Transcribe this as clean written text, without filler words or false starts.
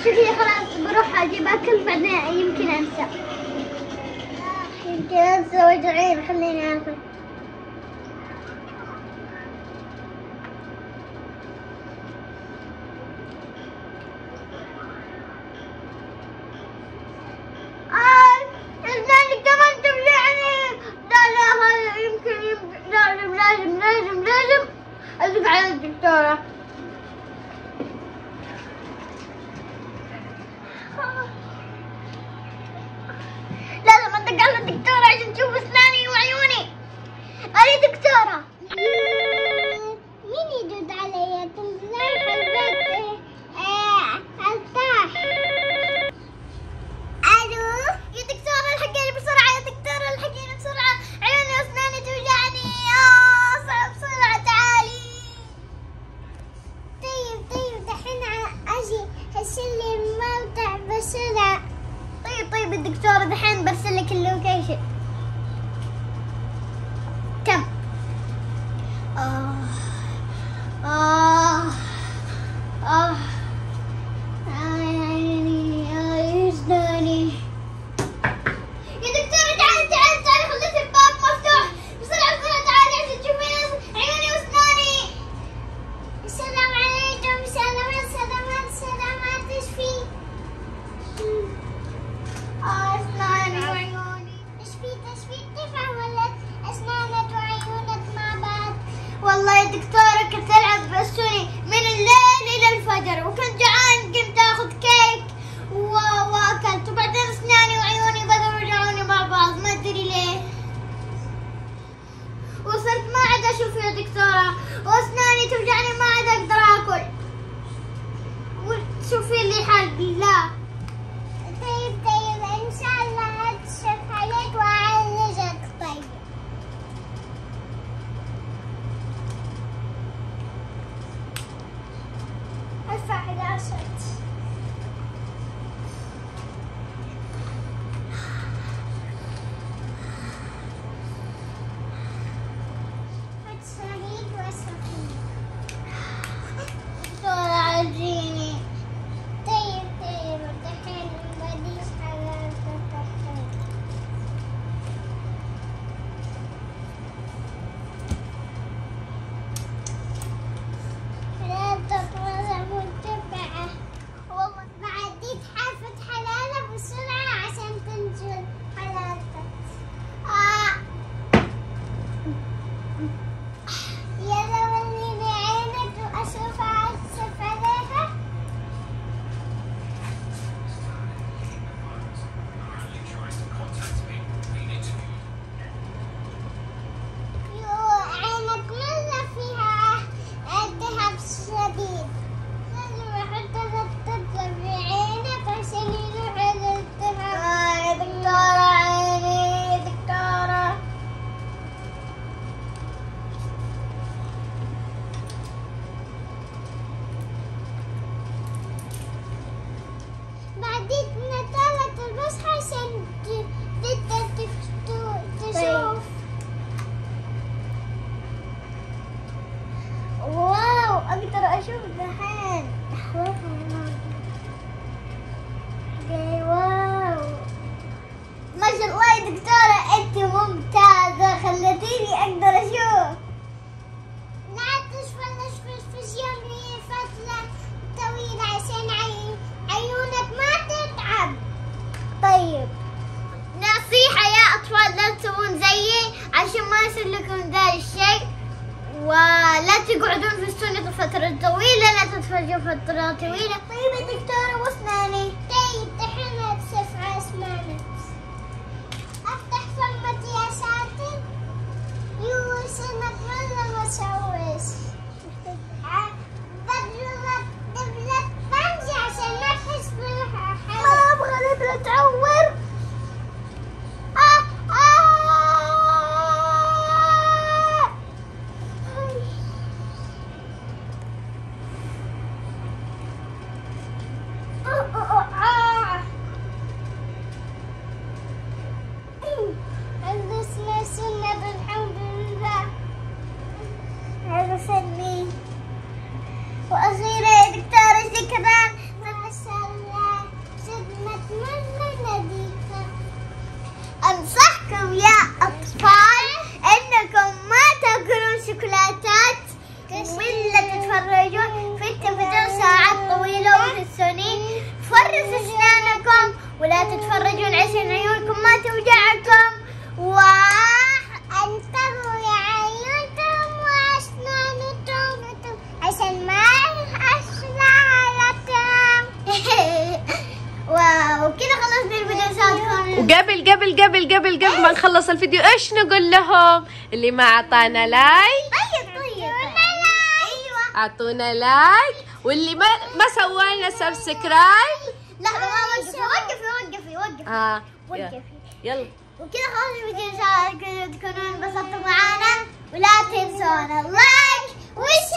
شكلي خلاص بروح اجيب اكل بعدين يمكن انسى. يمكن انسى وجعين خليني اكل. الدكتورة لازم أدق على الدكتورة عشان تشوف أسناني وعيوني. أي دكتورة؟ مين يدود علي؟ تنزل في البيت أرتاح. ألو يا دكتورة الحقيني بسرعة، يا دكتورة الحقيني بسرعة، عيوني وأسناني توجعني. صعب بسرعة تعالي. طيب دحين اجي ارسل الموقع بسرعة. طيب الدكتورة دحين برسل لك اللوكيشن. كم؟ الدكتورة كنت ألعب بالسوري من الليل إلى الفجر، وكنت جعان، كنت آخذ كيك وأكلت، وبعدين أسناني وعيوني بدأوا يرجعوني مع بعض، ما أدري ليه. وصرت ما عاد أشوف يا دكتورة، وأسناني توجعني ما عاد أقدر آكل. وشوفي لي حل. لا طيب إن شاء الله أكشف عليك وأعالجك. طيب تقعدون في السنة فترة طويلة، لا تتفرجوا فترة طويلة. طيب يا دكتورة واسناني؟ طيب دحين اكشف على اسناني. افتح فمك يا ساتر. يو سنك مرة مسوس. دبلة فنجة عشان ما تحس بالحرارة. ما ابغى دبلة تعور. قبل ما نخلص الفيديو ايش نقول لهم؟ اللي ما عطانا لايك اعطونا لايك، واللي ما سوى لنا سبسكرايب. لحظة وقفي وقفي يلا، وكذا خلاص الفيديو ان شاء الله تكونوا انبسطتوا معانا، ولا تنسونا لايك وشير.